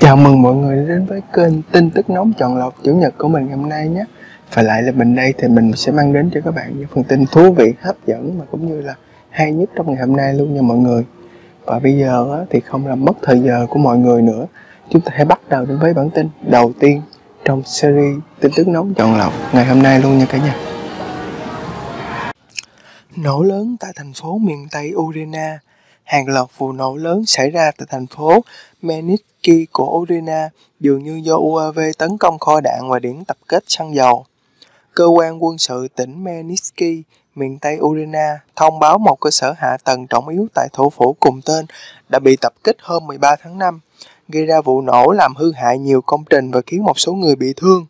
Chào mừng mọi người đến với kênh tin tức nóng chọn lọc chủ nhật của mình ngày hôm nay nhé. Và lại là mình đây, thì mình sẽ mang đến cho các bạn những phần tin thú vị, hấp dẫn mà cũng như là hay nhất trong ngày hôm nay luôn nha mọi người. Và bây giờ thì không làm mất thời giờ của mọi người nữa, chúng ta hãy bắt đầu đến với bản tin đầu tiên trong series tin tức nóng chọn lọc ngày hôm nay luôn nha cả nhà. Nổ lớn tại thành phố miền Tây Ukraine. Hàng loạt vụ nổ lớn xảy ra tại thành phố Menitsky của Ukraine dường như do UAV tấn công kho đạn và điểm tập kết xăng dầu. Cơ quan quân sự tỉnh Meniski, miền Tây Ukraine thông báo một cơ sở hạ tầng trọng yếu tại thủ phủ cùng tên đã bị tập kích hôm 13 tháng 5, gây ra vụ nổ làm hư hại nhiều công trình và khiến một số người bị thương.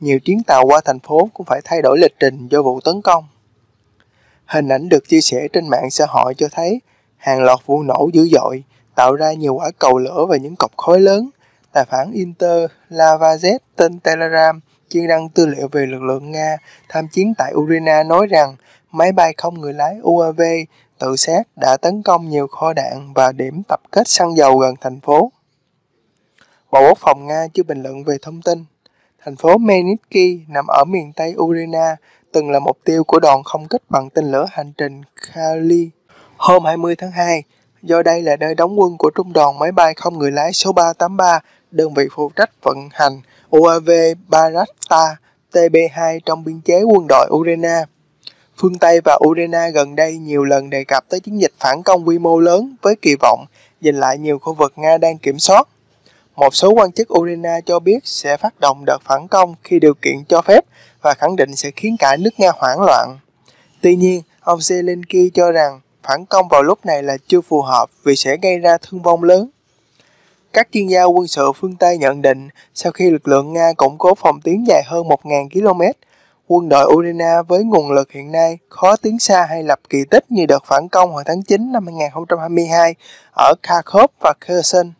Nhiều chuyến tàu qua thành phố cũng phải thay đổi lịch trình do vụ tấn công. Hình ảnh được chia sẻ trên mạng xã hội cho thấy hàng loạt vụ nổ dữ dội, tạo ra nhiều quả cầu lửa và những cột khói lớn. Tài khoản Inter-Lavazet tên Telegram chuyên đăng tư liệu về lực lượng Nga tham chiến tại Ukraine nói rằng máy bay không người lái UAV tự sát đã tấn công nhiều kho đạn và điểm tập kết xăng dầu gần thành phố. Bộ Quốc phòng Nga chưa bình luận về thông tin. Thành phố Menitsky nằm ở miền Tây Ukraine, từng là mục tiêu của đòn không kích bằng tên lửa hành trình Kali. Hôm 20 tháng 2, do đây là nơi đóng quân của trung đoàn máy bay không người lái số 383, đơn vị phụ trách vận hành UAV Baratta TB2 trong biên chế quân đội Ukraine. Phương Tây và Ukraine gần đây nhiều lần đề cập tới chiến dịch phản công quy mô lớn với kỳ vọng giành lại nhiều khu vực Nga đang kiểm soát. Một số quan chức Ukraine cho biết sẽ phát động đợt phản công khi điều kiện cho phép và khẳng định sẽ khiến cả nước Nga hoảng loạn. Tuy nhiên, ông Zelensky cho rằng phản công vào lúc này là chưa phù hợp vì sẽ gây ra thương vong lớn. Các chuyên gia quân sự phương Tây nhận định sau khi lực lượng Nga củng cố phòng tuyến dài hơn 1.000 km, quân đội Ukraine với nguồn lực hiện nay khó tiến xa hay lập kỳ tích như đợt phản công hồi tháng 9 năm 2022 ở Kharkov và Kherson.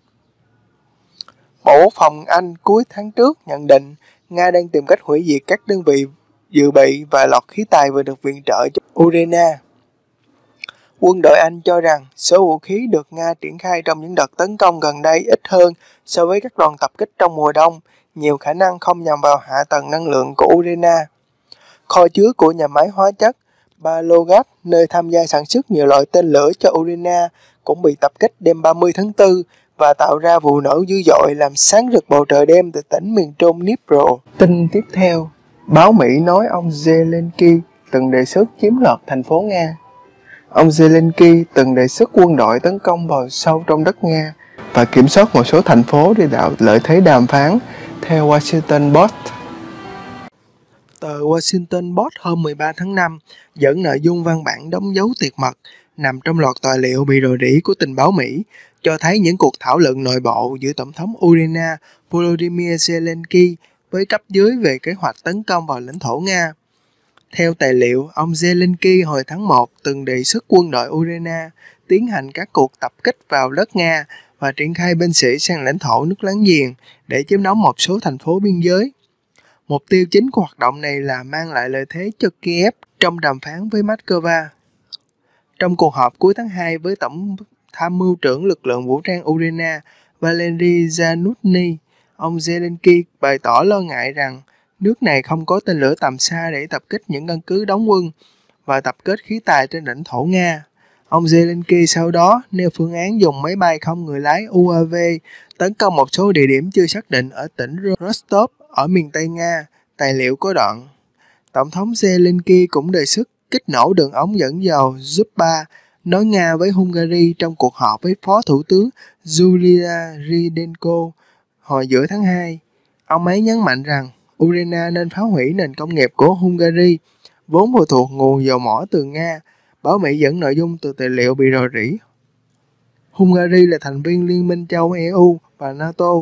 Bộ Quốc phòng Anh cuối tháng trước nhận định Nga đang tìm cách hủy diệt các đơn vị dự bị và lọt khí tài vừa được viện trợ cho Ukraine. Quân đội Anh cho rằng số vũ khí được Nga triển khai trong những đợt tấn công gần đây ít hơn so với các đòn tập kích trong mùa đông, nhiều khả năng không nhằm vào hạ tầng năng lượng của Ukraine. Kho chứa của nhà máy hóa chất Balogat, nơi tham gia sản xuất nhiều loại tên lửa cho Ukraine, cũng bị tập kích đêm 30 tháng 4 và tạo ra vụ nổ dữ dội làm sáng rực bầu trời đêm từ tỉnh miền Trung Dnipro. Tin tiếp theo, báo Mỹ nói ông Zelensky từng đề xuất chiếm đoạt thành phố Nga. Ông Zelensky từng đề xuất quân đội tấn công vào sâu trong đất Nga và kiểm soát một số thành phố để tạo lợi thế đàm phán, theo Washington Post. Tờ Washington Post hôm 13 tháng 5 dẫn nội dung văn bản đóng dấu tuyệt mật nằm trong loạt tài liệu bị rò rỉ của tình báo Mỹ, cho thấy những cuộc thảo luận nội bộ giữa Tổng thống Ukraine Volodymyr Zelensky với cấp dưới về kế hoạch tấn công vào lãnh thổ Nga. Theo tài liệu, ông Zelensky hồi tháng 1 từng đề xuất quân đội Ukraine tiến hành các cuộc tập kích vào đất Nga và triển khai binh sĩ sang lãnh thổ nước láng giềng để chiếm đóng một số thành phố biên giới. Mục tiêu chính của hoạt động này là mang lại lợi thế cho Kiev trong đàm phán với Moscow. Trong cuộc họp cuối tháng 2 với Tổng tham mưu trưởng lực lượng vũ trang Ukraine Valeriy Zaluzhny, ông Zelensky bày tỏ lo ngại rằng nước này không có tên lửa tầm xa để tập kích những căn cứ đóng quân và tập kết khí tài trên lãnh thổ Nga. Ông Zelensky sau đó nêu phương án dùng máy bay không người lái UAV tấn công một số địa điểm chưa xác định ở tỉnh Rostov ở miền Tây Nga, tài liệu có đoạn. Tổng thống Zelensky cũng đề xuất kích nổ đường ống dẫn dầu Zupa nối Nga với Hungary trong cuộc họp với Phó Thủ tướng Julia Ridenko hồi giữa tháng 2. Ông ấy nhấn mạnh rằng Ukraine nên phá hủy nền công nghiệp của Hungary, vốn phụ thuộc nguồn dầu mỏ từ Nga. Báo Mỹ dẫn nội dung từ tài liệu bị rò rỉ. Hungary là thành viên Liên minh châu EU và NATO,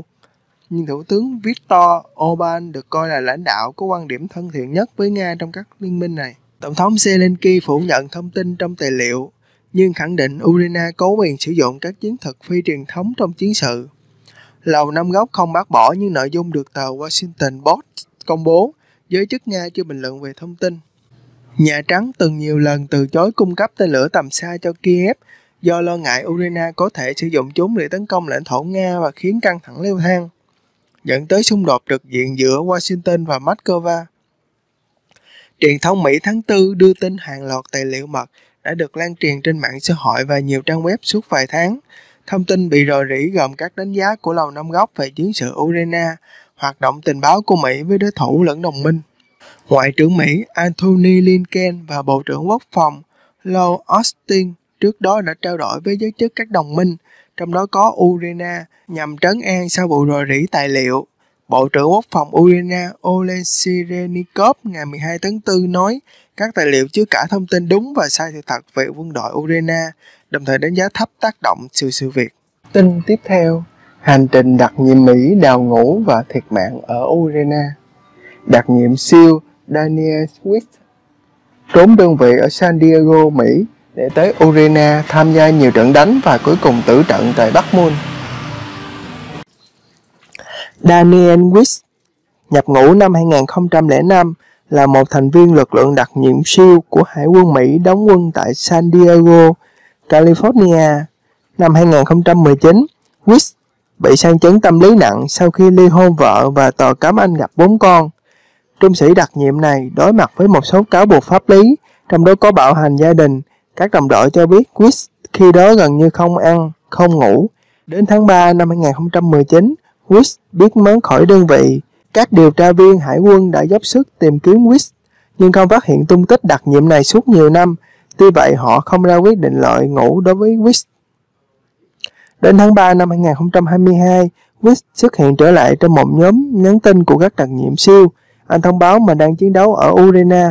nhưng Thủ tướng Viktor Orbán được coi là lãnh đạo có quan điểm thân thiện nhất với Nga trong các liên minh này. Tổng thống Zelensky phủ nhận thông tin trong tài liệu, nhưng khẳng định Ukraine cố quyền sử dụng các chiến thuật phi truyền thống trong chiến sự. Lầu Năm Góc không bác bỏ những nội dung được tờ Washington Post công bố, giới chức Nga chưa bình luận về thông tin. Nhà Trắng từng nhiều lần từ chối cung cấp tên lửa tầm xa cho Kiev, do lo ngại Ukraine có thể sử dụng chúng để tấn công lãnh thổ Nga và khiến căng thẳng leo thang, dẫn tới xung đột trực diện giữa Washington và Moscow. Truyền thông Mỹ tháng 4 đưa tin hàng loạt tài liệu mật đã được lan truyền trên mạng xã hội và nhiều trang web suốt vài tháng. Thông tin bị rò rỉ gồm các đánh giá của Lầu Năm Góc về chiến sự Ukraine, hoạt động tình báo của Mỹ với đối thủ lẫn đồng minh. Ngoại trưởng Mỹ Antony Blinken và Bộ trưởng Quốc phòng Low Austin trước đó đã trao đổi với giới chức các đồng minh, trong đó có Ukraine, nhằm trấn an sau vụ rò rỉ tài liệu. Bộ trưởng Quốc phòng Ukraine Oleksiy Reznikov ngày 12 tháng 4 nói các tài liệu chứa cả thông tin đúng và sai sự thật về quân đội Ukraine, đồng thời đánh giá thấp tác động sự việc. Tin tiếp theo, hành trình đặc nhiệm Mỹ đào ngũ và thiệt mạng ở Ukraine. Đặc nhiệm siêu Daniel Wiss trốn đơn vị ở San Diego, Mỹ để tới Ukraine tham gia nhiều trận đánh và cuối cùng tử trận tại Bắc Mun. Daniel Wiss nhập ngũ năm 2005, là một thành viên lực lượng đặc nhiệm siêu của Hải quân Mỹ đóng quân tại San Diego, California. Năm 2019, Wiss bị sang chấn tâm lý nặng sau khi ly hôn vợ và tòa cấm Anh gặp 4 con. Trung sĩ đặc nhiệm này đối mặt với một số cáo buộc pháp lý, trong đó có bạo hành gia đình. Các đồng đội cho biết Wiss khi đó gần như không ăn, không ngủ. Đến tháng 3 năm 2019, Wiss biết mớn khỏi đơn vị. Các điều tra viên hải quân đã dốc sức tìm kiếm Wiss nhưng không phát hiện tung tích đặc nhiệm này suốt nhiều năm. Tuy vậy, họ không ra quyết định loại ngũ đối với Wiss. Đến tháng 3 năm 2022, Wiss xuất hiện trở lại trong một nhóm nhắn tin của các đặc nhiệm siêu. Anh thông báo mình đang chiến đấu ở Ukraine.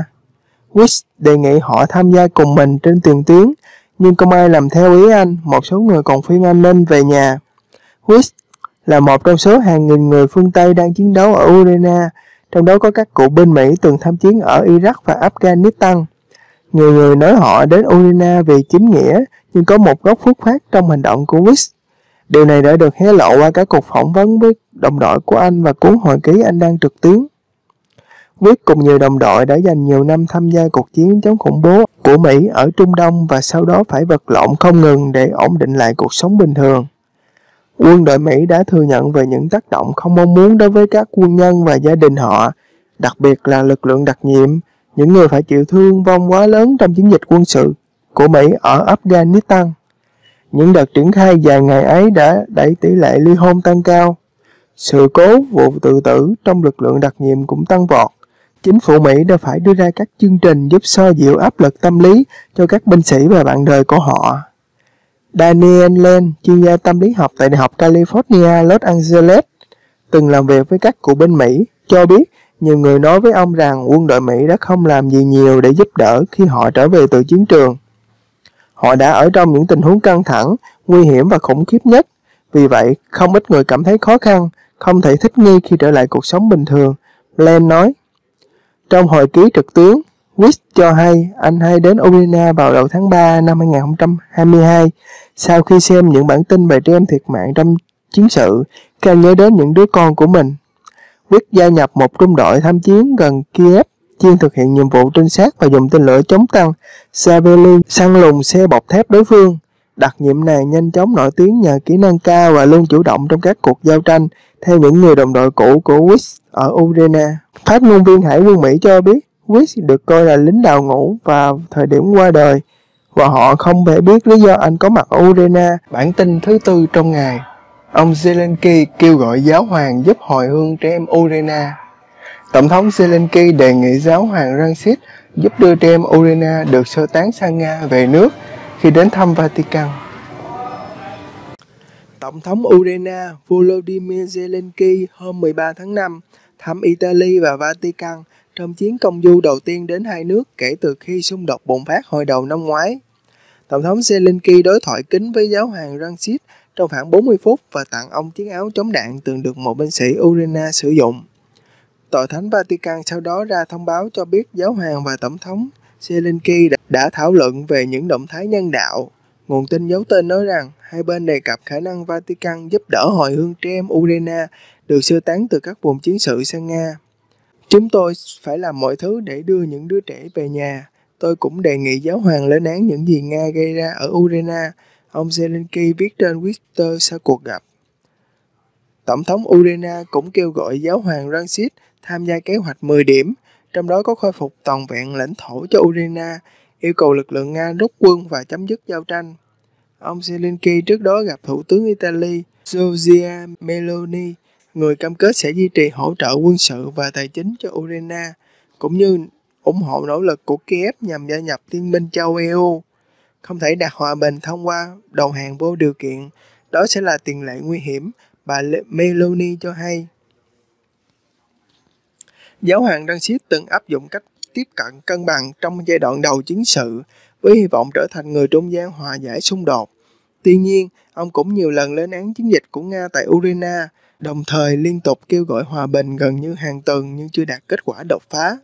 Wiss đề nghị họ tham gia cùng mình trên tiền tuyến, nhưng không ai làm theo ý anh, một số người còn khuyên anh nên về nhà. Wiss là một trong số hàng nghìn người phương Tây đang chiến đấu ở Ukraine, trong đó có các cựu binh Mỹ từng tham chiến ở Iraq và Afghanistan. Nhiều người nói họ đến Ukraine vì chính nghĩa, nhưng có một góc phước phát trong hành động của Wiss. Điều này đã được hé lộ qua các cuộc phỏng vấn với đồng đội của anh và cuốn hồi ký anh đang trực tuyến. Wiss cùng nhiều đồng đội đã dành nhiều năm tham gia cuộc chiến chống khủng bố của Mỹ ở Trung Đông và sau đó phải vật lộn không ngừng để ổn định lại cuộc sống bình thường. Quân đội Mỹ đã thừa nhận về những tác động không mong muốn đối với các quân nhân và gia đình họ, đặc biệt là lực lượng đặc nhiệm, những người phải chịu thương vong quá lớn trong chiến dịch quân sự của Mỹ ở Afghanistan. Những đợt triển khai dài ngày ấy đã đẩy tỷ lệ ly hôn tăng cao. Sự cố vụ tự tử trong lực lượng đặc nhiệm cũng tăng vọt. Chính phủ Mỹ đã phải đưa ra các chương trình giúp xoa dịu áp lực tâm lý cho các binh sĩ và bạn đời của họ. Daniel Len, chuyên gia tâm lý học tại Đại học California, Los Angeles, từng làm việc với các cựu binh Mỹ, cho biết nhiều người nói với ông rằng quân đội Mỹ đã không làm gì nhiều để giúp đỡ khi họ trở về từ chiến trường. Họ đã ở trong những tình huống căng thẳng, nguy hiểm và khủng khiếp nhất. Vì vậy, không ít người cảm thấy khó khăn, không thể thích nghi khi trở lại cuộc sống bình thường, Len nói. Trong hồi ký trực tuyến, Wiss cho hay anh hay đến Ukraine vào đầu tháng 3 năm 2022. Sau khi xem những bản tin về trẻ em thiệt mạng trong chiến sự, càng nhớ đến những đứa con của mình. Wiss gia nhập một trung đội tham chiến gần Kiev, chuyên thực hiện nhiệm vụ trinh sát và dùng tên lửa chống tăng Javelin săn lùng xe bọc thép đối phương. Đặc nhiệm này nhanh chóng nổi tiếng nhờ kỹ năng cao và luôn chủ động trong các cuộc giao tranh, theo những người đồng đội cũ của Wiss ở Ukraine. Phát ngôn viên Hải quân Mỹ cho biết Wiss được coi là lính đào ngũ vào thời điểm qua đời và họ không thể biết lý do anh có mặt ở Ukraine. Bản tin thứ tư trong ngày, ông Zelensky kêu gọi giáo hoàng giúp hồi hương trẻ em Ukraine. Tổng thống Zelensky đề nghị giáo hoàng Francis giúp đưa trẻ em Ukraine được sơ tán sang Nga về nước khi đến thăm Vatican. Tổng thống Ukraine Volodymyr Zelensky hôm 13 tháng 5 thăm Italy và Vatican trong chuyến công du đầu tiên đến hai nước kể từ khi xung đột bùng phát hồi đầu năm ngoái. Tổng thống Zelensky đối thoại kín với giáo hoàng Francis trong khoảng 40 phút và tặng ông chiếc áo chống đạn từng được một binh sĩ Ukraine sử dụng. Tòa Thánh Vatican sau đó ra thông báo cho biết giáo hoàng và tổng thống Zelensky đã thảo luận về những động thái nhân đạo. Nguồn tin giấu tên nói rằng hai bên đề cập khả năng Vatican giúp đỡ hồi hương trẻ em Ukraine được sơ tán từ các vùng chiến sự sang Nga. Chúng tôi phải làm mọi thứ để đưa những đứa trẻ về nhà. Tôi cũng đề nghị giáo hoàng lên án những gì Nga gây ra ở Ukraine. Ông Zelensky viết trên Twitter sau cuộc gặp. Tổng thống Ukraine cũng kêu gọi giáo hoàng Francis tham gia kế hoạch 10 điểm, trong đó có khôi phục toàn vẹn lãnh thổ cho Ukraine, yêu cầu lực lượng Nga rút quân và chấm dứt giao tranh. Ông Zelensky trước đó gặp Thủ tướng Italy Giorgia Meloni, người cam kết sẽ duy trì hỗ trợ quân sự và tài chính cho Ukraine, cũng như ủng hộ nỗ lực của Kiev nhằm gia nhập Liên minh châu EU. Không thể đạt hòa bình thông qua đầu hàng vô điều kiện, đó sẽ là tiền lệ nguy hiểm, bà Meloni cho hay. Giáo hoàng Francis từng áp dụng cách tiếp cận cân bằng trong giai đoạn đầu chiến sự, với hy vọng trở thành người trung gian hòa giải xung đột. Tuy nhiên, ông cũng nhiều lần lên án chiến dịch của Nga tại Ukraine, đồng thời liên tục kêu gọi hòa bình gần như hàng tuần nhưng chưa đạt kết quả đột phá.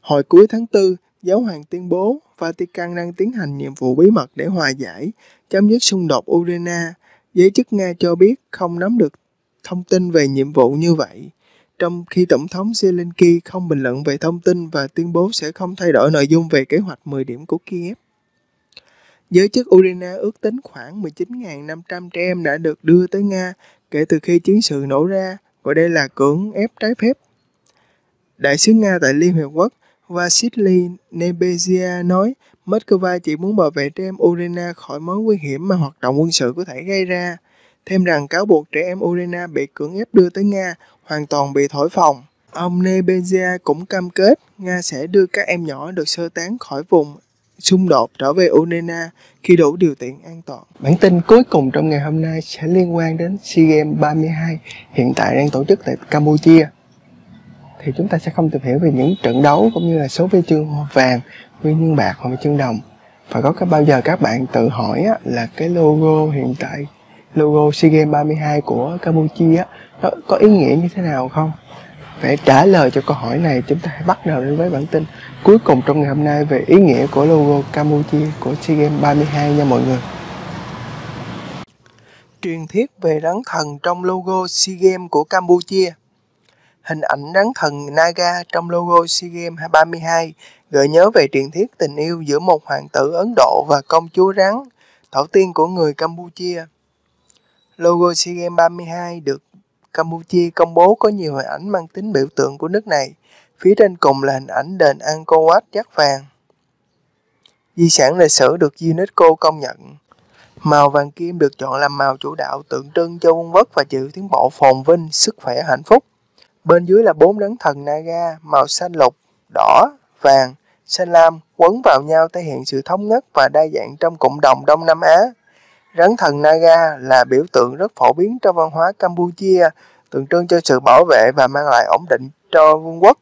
Hồi cuối tháng 4, giáo hoàng tuyên bố Vatican đang tiến hành nhiệm vụ bí mật để hòa giải, chấm dứt xung đột Ukraine. Giới chức Nga cho biết không nắm được thông tin về nhiệm vụ như vậy, trong khi Tổng thống Zelensky không bình luận về thông tin và tuyên bố sẽ không thay đổi nội dung về kế hoạch 10 điểm của Kiev. Giới chức Ukraine ước tính khoảng 19.500 trẻ em đã được đưa tới Nga kể từ khi chiến sự nổ ra, gọi đây là cưỡng ép trái phép. Đại sứ Nga tại Liên Hiệp Quốc Vasily Nebenzia nói Moscow chỉ muốn bảo vệ trẻ em Ukraine khỏi mối nguy hiểm mà hoạt động quân sự có thể gây ra, thêm rằng cáo buộc trẻ em Ukraine bị cưỡng ép đưa tới Nga hoàn toàn bị thổi phồng. Ông Nebenzia cũng cam kết Nga sẽ đưa các em nhỏ được sơ tán khỏi vùng xung đột trở về Ukraine khi đủ điều kiện an toàn. Bản tin cuối cùng trong ngày hôm nay sẽ liên quan đến SEA Games 32 hiện tại đang tổ chức tại Campuchia. Thì chúng ta sẽ không tìm hiểu về những trận đấu cũng như là số huy chương vàng, huy chương bạc hoặc huy chương đồng. Và có bao giờ các bạn tự hỏi là cái logo hiện tại, logo SEA Games 32 của Campuchia nó có ý nghĩa như thế nào không? Để trả lời cho câu hỏi này, chúng ta hãy bắt đầu đến với bản tin cuối cùng trong ngày hôm nay về ý nghĩa của logo Campuchia của SEA Games 32 nha mọi người. Truyền thuyết về rắn thần trong logo SEA Games của Campuchia. Hình ảnh rắn thần Naga trong logo SEA Games 32 gợi nhớ về truyền thuyết tình yêu giữa một hoàng tử Ấn Độ và công chúa rắn, tổ tiên của người Campuchia. Logo SEA Games 32 được Campuchia công bố có nhiều hình ảnh mang tính biểu tượng của nước này. Phía trên cùng là hình ảnh đền Angkor Wat dát vàng, di sản lịch sử được UNESCO công nhận. Màu vàng kim được chọn làm màu chủ đạo tượng trưng cho vương vất và chịu tiến bộ phồn vinh, sức khỏe, hạnh phúc. Bên dưới là 4 rắn thần Naga màu xanh lục, đỏ, vàng, xanh lam quấn vào nhau thể hiện sự thống nhất và đa dạng trong cộng đồng Đông Nam Á. Rắn thần Naga là biểu tượng rất phổ biến trong văn hóa Campuchia, tượng trưng cho sự bảo vệ và mang lại ổn định cho vương quốc.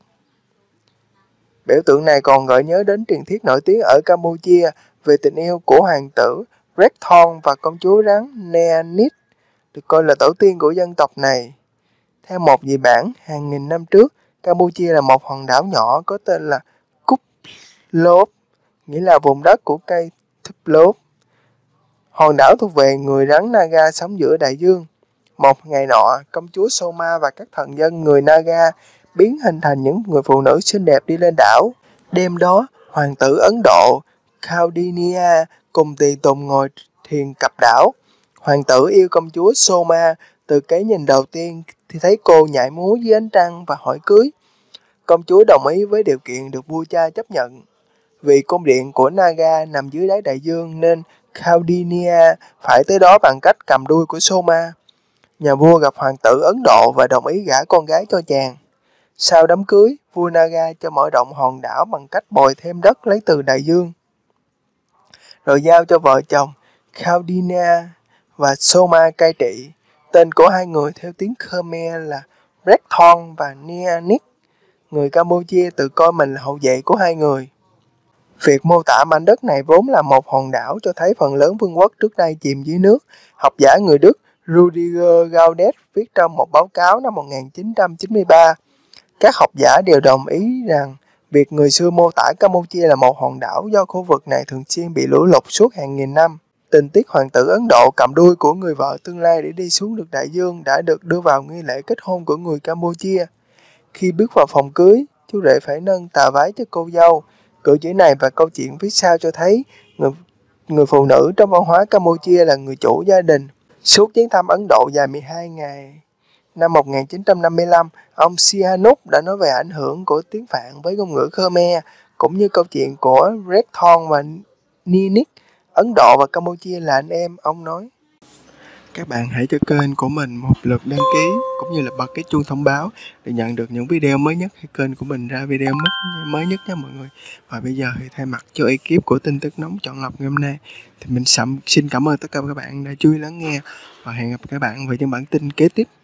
Biểu tượng này còn gợi nhớ đến truyền thuyết nổi tiếng ở Campuchia về tình yêu của hoàng tử Preah Thong và công chúa rắn Neanit, được coi là tổ tiên của dân tộc này. Theo một dị bản, hàng nghìn năm trước, Campuchia là một hòn đảo nhỏ có tên là Kup Lop, nghĩa là vùng đất của cây Kup Lop. Hòn đảo thuộc về người rắn Naga sống giữa đại dương. Một ngày nọ, công chúa Soma và các thần dân người Naga biến hình thành những người phụ nữ xinh đẹp đi lên đảo. Đêm đó, hoàng tử Ấn Độ Kaudinya cùng tùy tùng ngồi thiền cặp đảo. Hoàng tử yêu công chúa Soma từ cái nhìn đầu tiên thì thấy cô nhảy múa dưới ánh trăng và hỏi cưới. Công chúa đồng ý với điều kiện được vua cha chấp nhận. Vì cung điện của Naga nằm dưới đáy đại dương nên Kaudinya phải tới đó bằng cách cầm đuôi của Soma. Nhà vua gặp hoàng tử Ấn Độ và đồng ý gả con gái cho chàng. Sau đám cưới, vua Naga cho mở rộng hòn đảo bằng cách bồi thêm đất lấy từ đại dương, rồi giao cho vợ chồng Kaudinya và Soma cai trị. Tên của hai người theo tiếng Khmer là Preah Thong và Neanit. Người Campuchia tự coi mình là hậu duệ của hai người. Việc mô tả mảnh đất này vốn là một hòn đảo cho thấy phần lớn vương quốc trước đây chìm dưới nước. Học giả người Đức Rudiger Gaudet viết trong một báo cáo năm 1993. Các học giả đều đồng ý rằng việc người xưa mô tả Campuchia là một hòn đảo do khu vực này thường xuyên bị lũ lụt suốt hàng nghìn năm. Tình tiết hoàng tử Ấn Độ cầm đuôi của người vợ tương lai để đi xuống được đại dương đã được đưa vào nghi lễ kết hôn của người Campuchia. Khi bước vào phòng cưới, chú rể phải nâng tà váy cho cô dâu. Cử chỉ này và câu chuyện phía sau cho thấy người, người phụ nữ trong văn hóa Campuchia là người chủ gia đình. Suốt chuyến thăm Ấn Độ dài 12 ngày, năm 1955, ông Sihanouk đã nói về ảnh hưởng của tiếng Phạn với ngôn ngữ Khmer, cũng như câu chuyện của Preah Thong và Neanit. Ấn Độ và Campuchia là anh em, ông nói. Các bạn hãy cho kênh của mình một lượt đăng ký, cũng như là bật cái chuông thông báo để nhận được những video mới nhất hay kênh của mình ra video mới nhất nha mọi người. Và bây giờ thì thay mặt cho ekip của tin tức nóng chọn lọc ngày hôm nay, thì mình xin cảm ơn tất cả các bạn đã chú ý lắng nghe, và hẹn gặp các bạn về những bản tin kế tiếp.